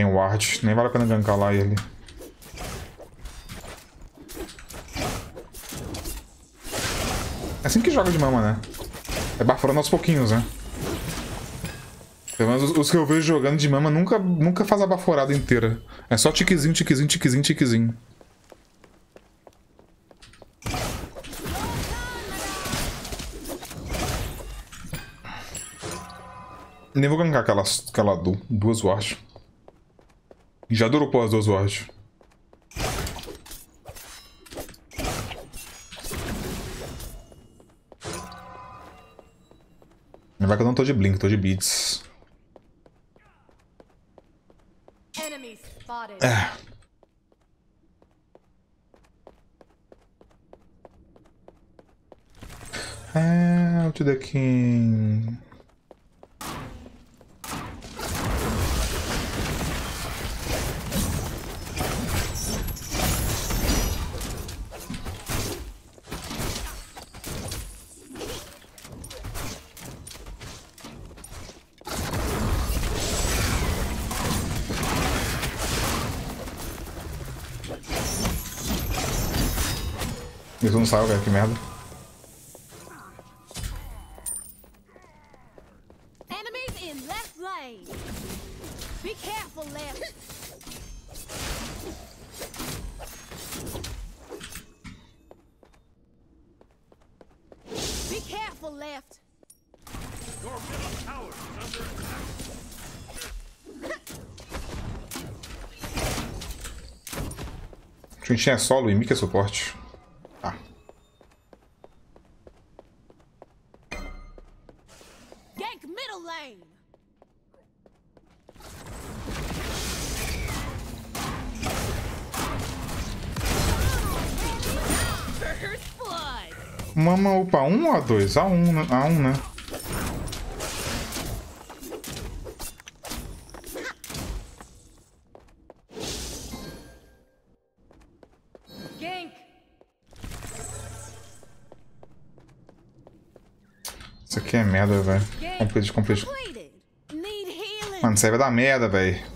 Tem o Ward, nem vale a pena gankar lá ele. É assim que joga de Mama, né? É bafurando aos pouquinhos, né? Pelo menos os que eu vejo jogando de Mama nunca faz a baforada inteira. É só tiquezinho, tiquezinho, tiquezinho, tiquezinho. Nem vou gankar aquela duas wards. Já dropou as duas wards. Lembra que eu não tô de blink, tô de beads. É. É, out the king. Isso não saiu, velho, que merda. Xinxin é solo e Mika é suporte. Mama upa 1 ou A2? A1, né? Isso aqui é merda, velho. Complete, complete. Mano, isso aí vai dar merda, velho.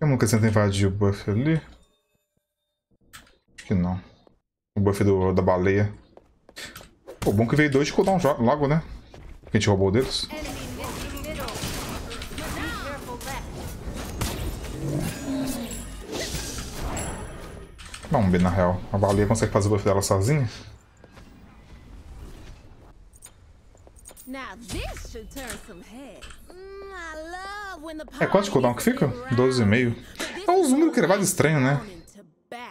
Nunca tenta invadir o buff ali. Acho que não. O buff da baleia. Pô, bom que veio dois de cooldown logo, né? Que a gente roubou deles. Dá um B na real. A baleia consegue fazer o buff dela sozinha? É quanto de cooldown que fica? 12,5. É uns números cravados estranhos, né?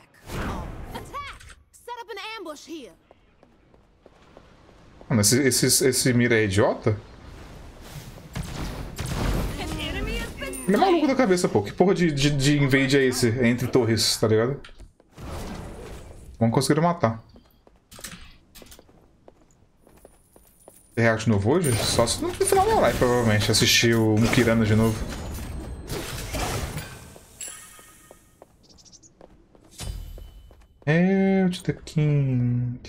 Mano, esse mira é idiota? Ele é maluco da cabeça, pô. Que porra de invade é esse? É entre torres, tá ligado? Vamos conseguir matar. React de novo hoje? Só se no final da live, provavelmente. Assistir o Mukirana de novo. É, o The King.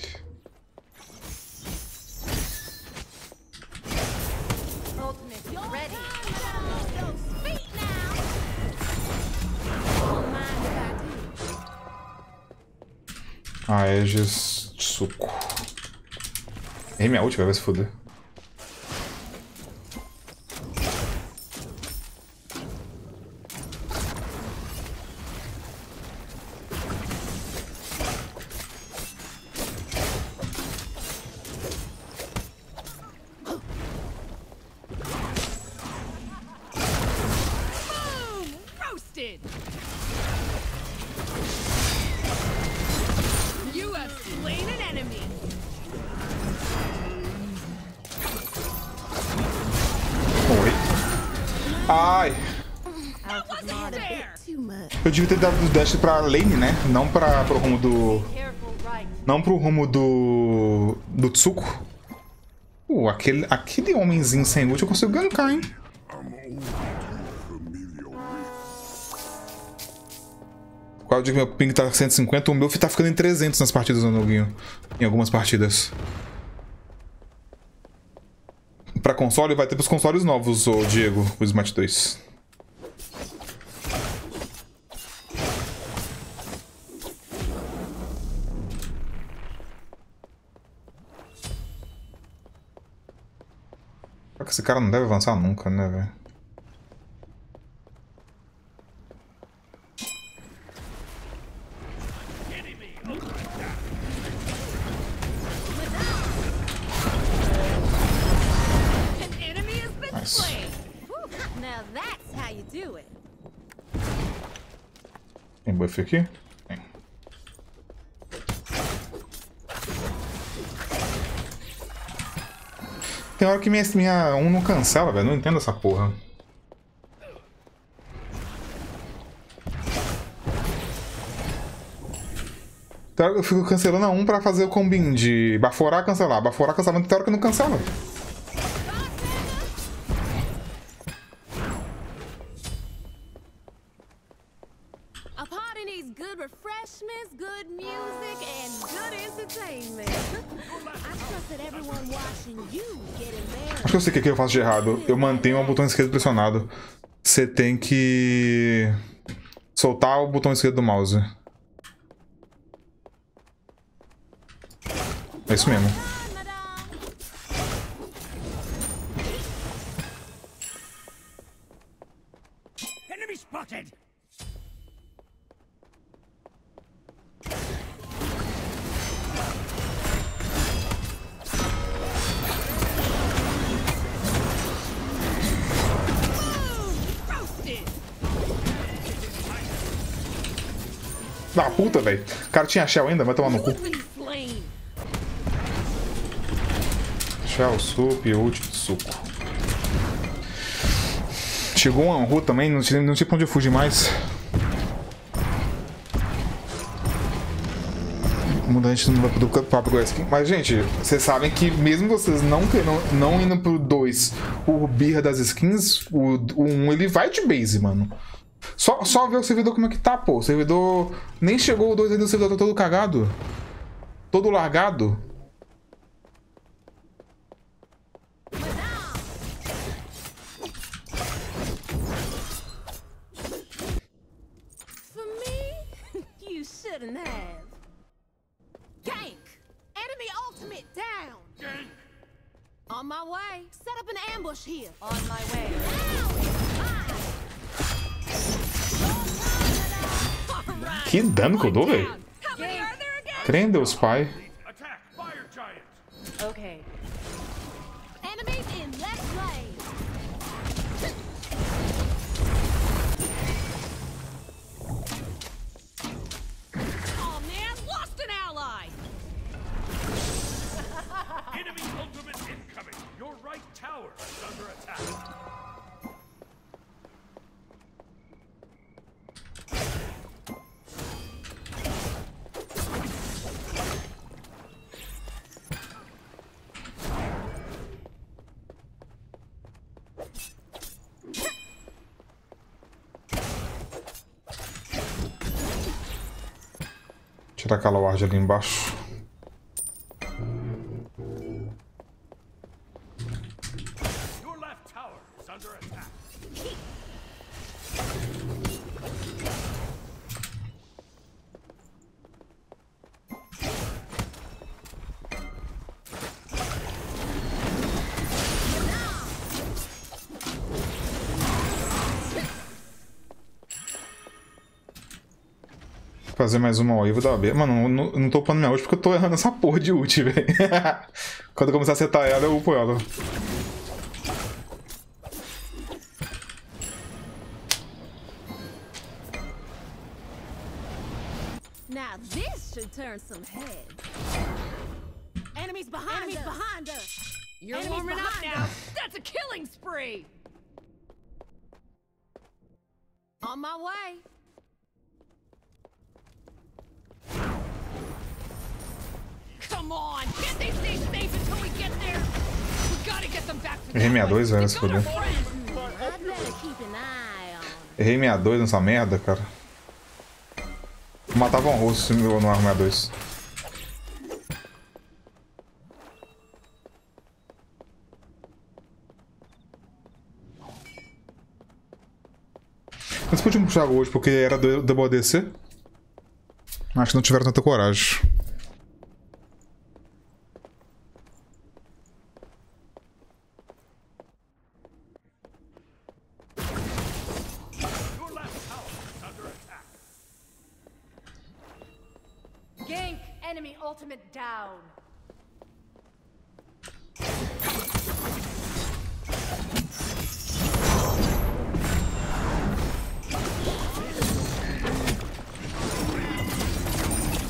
Ah, Aegis de suco. Errei minha ult, vai se foder. Ai! Eu devia ter dado o dash pra lane, né? Não pra, pro rumo do... Não pro rumo do... Do Tsuko. Aquele homenzinho sem ult eu consigo gankar, hein? Qual eu digo que meu ping tá 150? O meu tá ficando em 300 nas partidas, meu amiguinho. Em algumas partidas. Pra console, vai ter pros consoles novos, ô Diego, o Smite 2. Será que esse cara não deve avançar nunca, né, velho? Tem buff aqui? Tem. Tem hora que minha 1 não cancela, velho. Não entendo essa porra. Tem hora que eu fico cancelando a 1 pra fazer o combinho de baforar, cancelar. Baforar, cancelar. Tem hora que não cancela. Acho que eu sei o que eu faço de errado. Eu mantenho o botão esquerdo pressionado. Você tem que soltar o botão esquerdo do mouse. É isso mesmo. Da puta, velho. O cara tinha Shell ainda, vai tomar no cu. Shell, sup, ult, suco. Chegou um Anru também, não sei pra onde eu fugi mais. Muda, a gente não vai pro papo aqui. Mas, gente, vocês sabem que mesmo vocês não indo pro 2, o birra das skins, o 1, ele vai de base, mano. Só ver o servidor como é que tá, pô. O servidor... Nem chegou o 2 ainda, o servidor tá todo cagado. Todo largado. On my way. Set up an ambush here. On my way. Que dano que eu dou, velho. Crê em Deus, pai. Tirar aquela ward ali embaixo. Fazer mais uma ult e vou dar B. Mano, não tô upando minha ult porque eu tô errando essa porra de ult, velho. Quando eu começar a acertar ela, eu upo ela. Now this should turn some heads. Enemies behind us. You're warming up now. That's a killing spree. On my way. Come on, get these things safe until we get there. We gotta get them back to Errei 62 nessa merda, cara. Matava um rosto se eu não arrumar 62. Eles podiam puxar hoje porque era do Double ADC. Acho que não tiveram tanta coragem.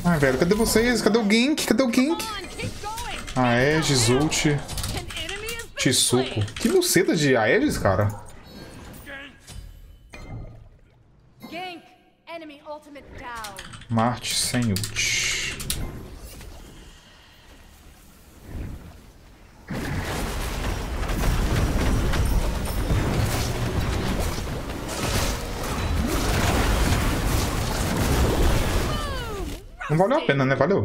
Ai, velho, cadê vocês? Cadê o gank? Cadê o gank? Aegis, Zult, Tisuko. Que buceta de Aegis, cara. Marte sem ult. Não valeu a pena, né? Valeu.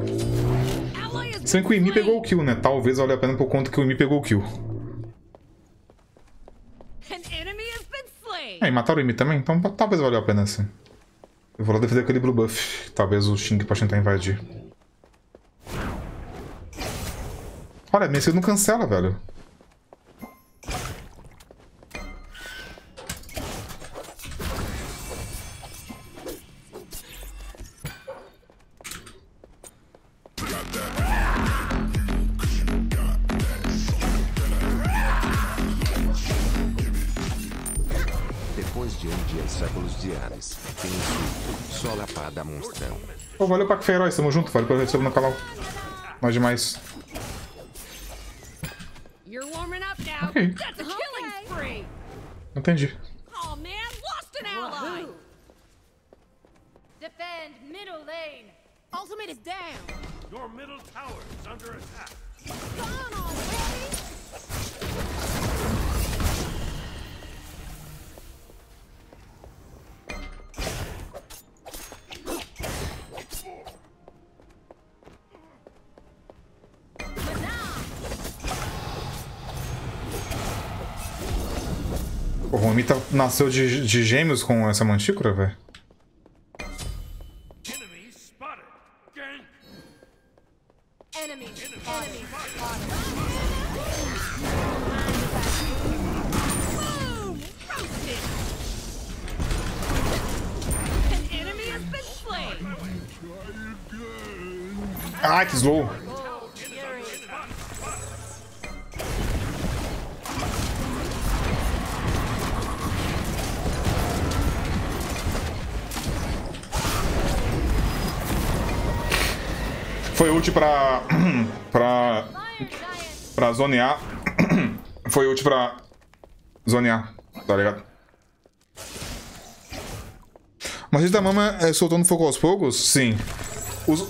Se bem que o Imi pegou o kill, né? Talvez valeu a pena por conta que o Imi pegou o kill. E mataram o Imi também, então talvez valeu a pena, sim. Eu vou lá defender aquele blue buff. Talvez o Xing possa tentar invadir. Olha, minha skill não cancela, velho. Pô, valeu, Pac Feroz, tamo junto, valeu pelo recebo no canal. Nós demais. Ok. Entendi. O Romita nasceu de gêmeos com essa mantícora, velho. Ah, que slow. Foi ult pra zonear. Foi ult pra zonear, tá ligado? Mas gente da Mama é, soltando fogo aos poucos? Sim.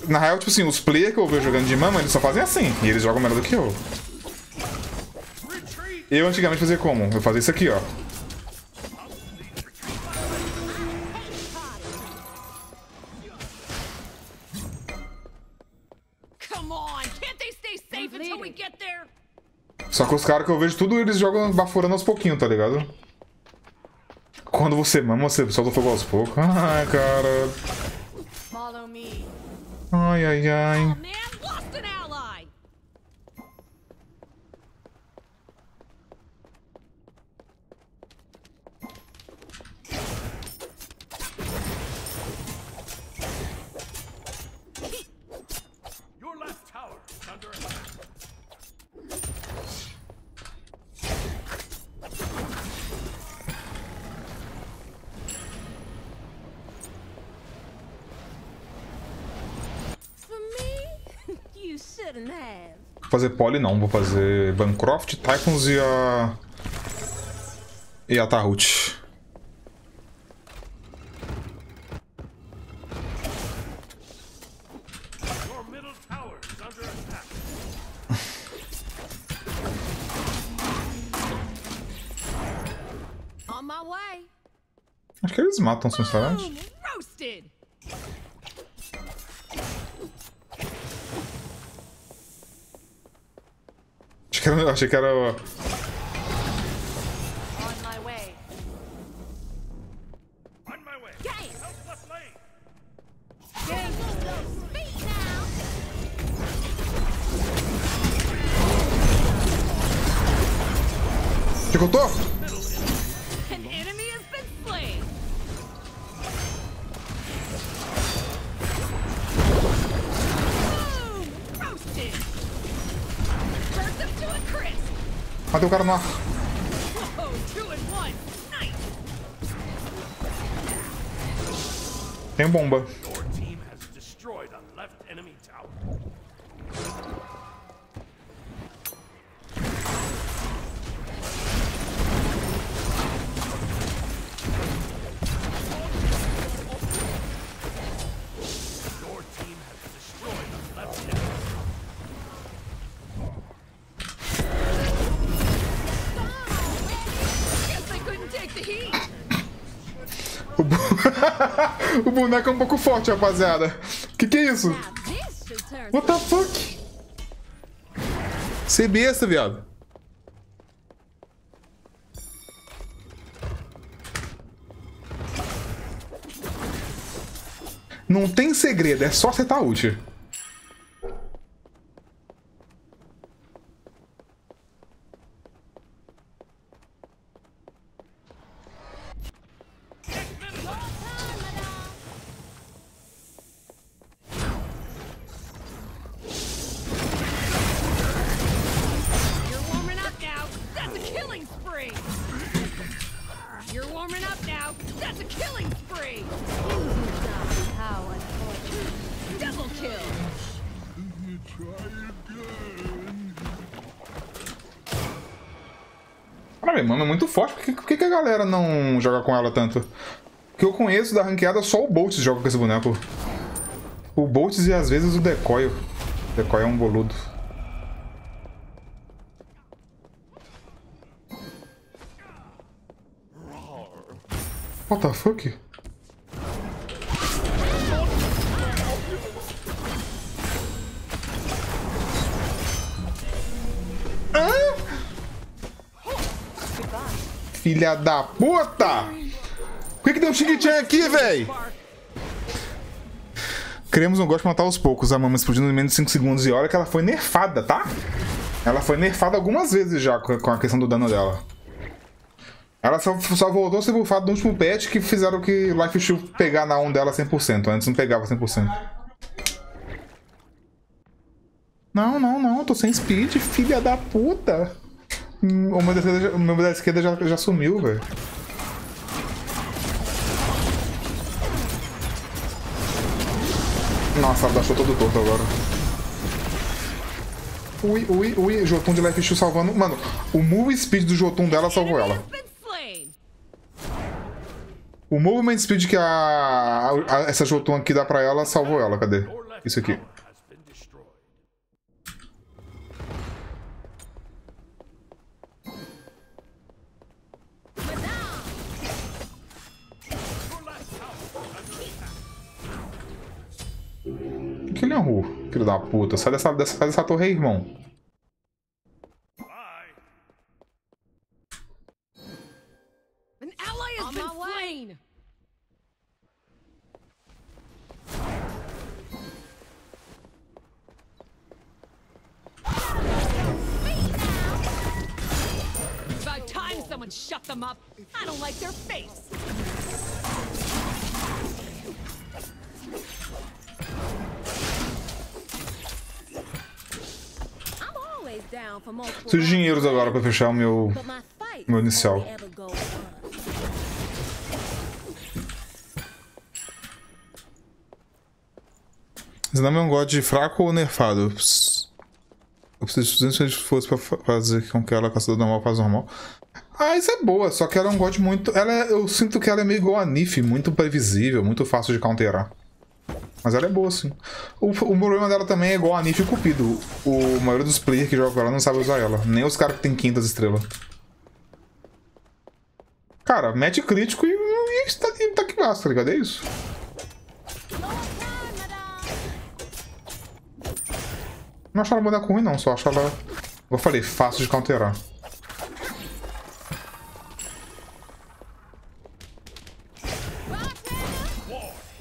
Na real, tipo assim, os players que eu vejo jogando de Mama, eles só fazem assim. E eles jogam melhor do que eu. Eu antigamente fazia como? Eu fazia isso aqui, ó. Só que os caras que eu vejo tudo, eles jogam baforando aos pouquinhos, tá ligado? Quando você mama, você solta fogo aos poucos. Ai, cara. Ai, ai, ai. Vou fazer Polly não, vou fazer Bancroft, Tycoons e a Tarut. Acho que eles matam, sinceramente. Achei que era... Chicotou? Matei o cara no ar. Tem bomba. O boneco é um pouco forte, rapaziada. Que é isso? What the fuck? Você é besta, viado. Não tem segredo, é só acertar ult. Mano, é muito forte. Por que a galera não joga com ela tanto? Que eu conheço da ranqueada, só o Boltz joga com esse boneco. O Boltz e às vezes o Decoy. O Decoy é um boludo. What the fuck? Filha da puta! Por que deu um Xing-Chan aqui, véi? Criamos um gosto de matar aos poucos. A Maman explodindo em menos de 5 segundos. E olha que ela foi nerfada, tá? Ela foi nerfada algumas vezes já com a questão do dano dela. Ela só voltou a ser bufada no último patch que fizeram que Life Shield pegar na 1 dela 100%. Antes não pegava 100%. Não. Tô sem speed, filha da puta. O meu da esquerda já sumiu, velho. Nossa, ela achou todo torto agora. Ui. Jotun de Life Shield salvando. Mano, o move speed do Jotun dela salvou ela. O movement speed que essa Jotun aqui dá pra ela salvou ela. Cadê? Isso aqui. Aquele é um ru, filho da puta. Sai dessa torre aí, irmão. Preciso de dinheiros agora pra fechar o meu inicial. Esse nome é um god fraco ou nerfado? Eu preciso de 200 de força pra fazer com que ela caçador normal faz normal. Ah, isso é boa, só que ela é um god muito... Eu sinto que ela é meio igual a Nif, muito previsível, muito fácil de counterar. Mas ela é boa, sim. O problema dela também é igual a Nif e o Cupido. A maioria dos players que jogam com ela não sabe usar ela. Nem os caras que tem 500 estrelas. Cara, mete crítico e tá que basta, tá ligado? É isso. Não acharam ela boneco ruim, não. Só acharam ela... Eu falei, fácil de counterar.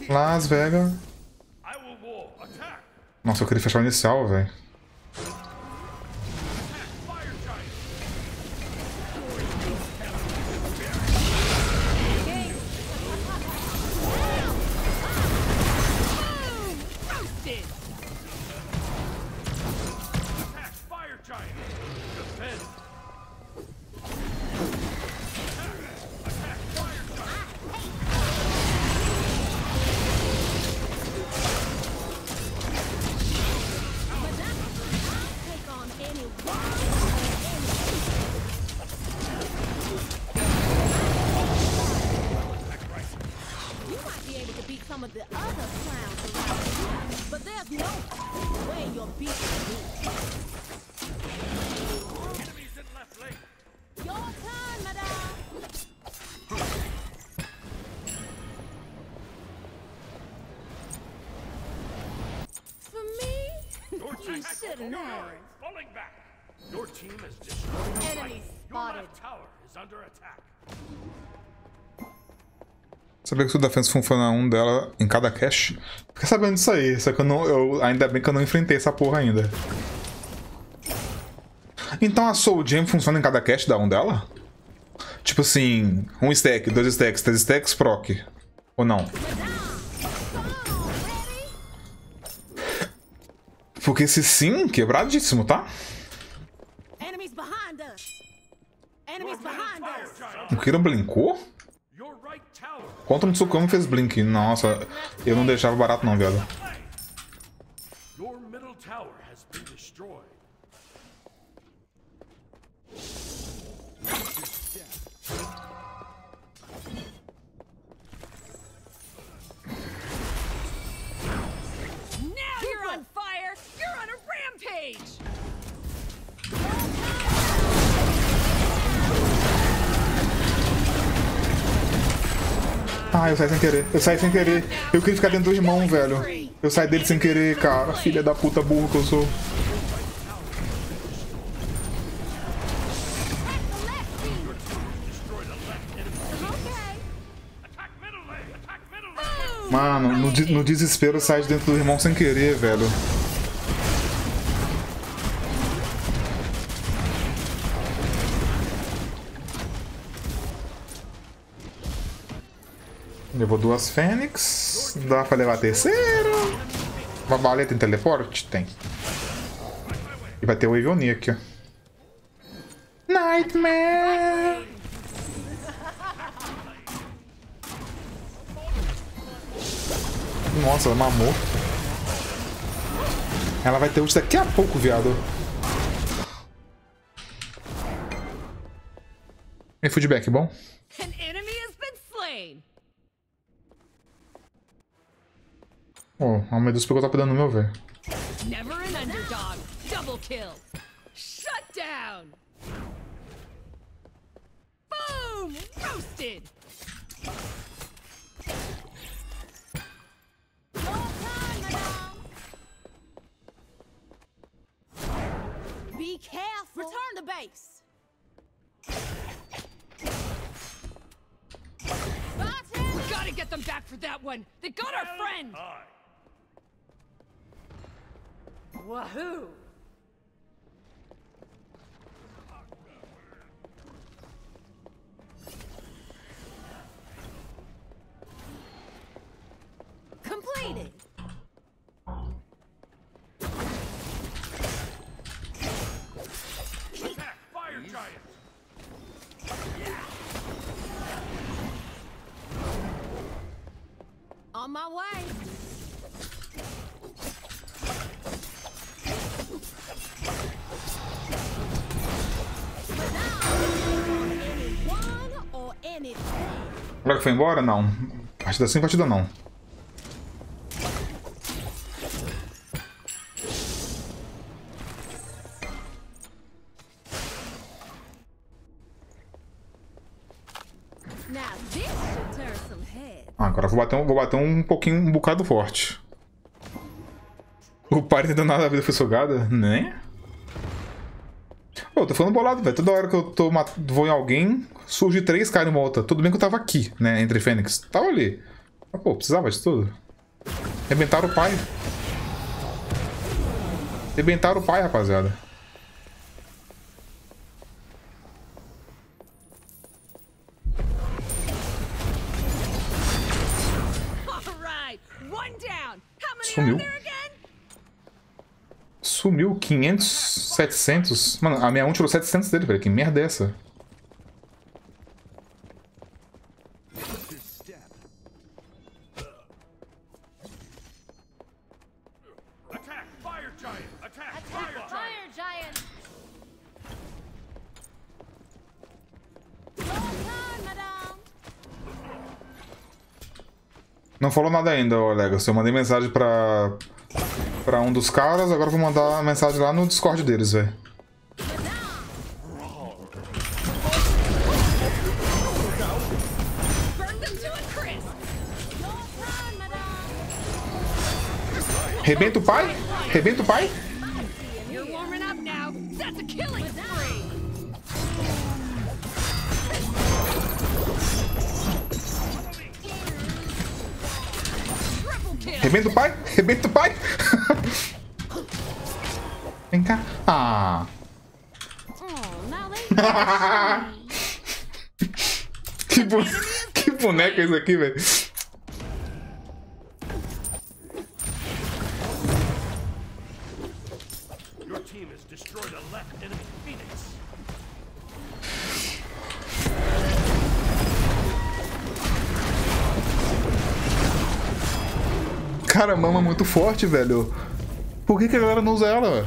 Las Vegas. Nossa, eu queria fechar o inicial, velho. Sabia que o Defense funciona um dela em cada cache? Fica sabendo disso aí, só que eu ainda bem que eu não enfrentei essa porra ainda. Então a Soul Gem funciona em cada cache da um dela? Tipo assim, 1 stack, 2 stacks, 3 stacks, proc. Ou não? Porque se sim, quebradíssimo, tá? O Kira blinkou? Contra o Tsukamo fez blink. Nossa, eu não deixava barato não, velho. Ah, eu saí sem querer. Eu saí sem querer. Eu queria ficar dentro do irmão, velho. Eu saí dele sem querer, cara. Filha da puta burro que eu sou. Mano, no desespero eu saí de dentro do irmão sem querer, velho. Levou 2 fênix. Dá pra levar a terceira. Babalé tem teleporte? Tem. E vai ter o Evioni aqui, ó. Nightmare! Nossa, ela mamou. Ela vai ter ult daqui a pouco, viado. E feedback, bom? Oh, a Medusa pegou top dano no meu, velho. Never an underdog. Double kill. Shut down. Boom! Roasted. Be careful. Return to base. We gotta get them back for that one. They got our friend. Wahoo! Completed. Attack, fire giant. On my way. Será que foi embora? Não. Partida sim, partida não. Ah, agora eu vou bater um pouquinho, um bocado forte. O party danado da vida foi sugada, né? Pô, eu tô falando bolado, velho. Toda hora que eu tô vou em alguém, surge 3 caras em volta. Tudo bem que eu tava aqui, né? Entre Fênix. Tava ali. Mas, pô, precisava de tudo. Rebentaram o pai. Rebentaram o pai, rapaziada. Sumiu. Sumiu 500, 700. Mano, a minha 1 tirou 700 dele, velho. Que merda é essa? Não falou nada ainda, Olegas. Eu mandei mensagem pra um dos caras, agora vou mandar mensagem lá no Discord deles, velho. Rebenta o pai? Rebenta o pai? Rebenta o pai? Rebenta o pai? Vem cá. Ah. Que boneco é isso aqui, velho? Cara, a Mama é muito forte, velho. Por que a galera não usa ela?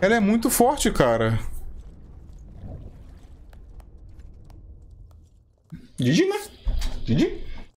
Ela é muito forte, cara. Didi, né? Didi?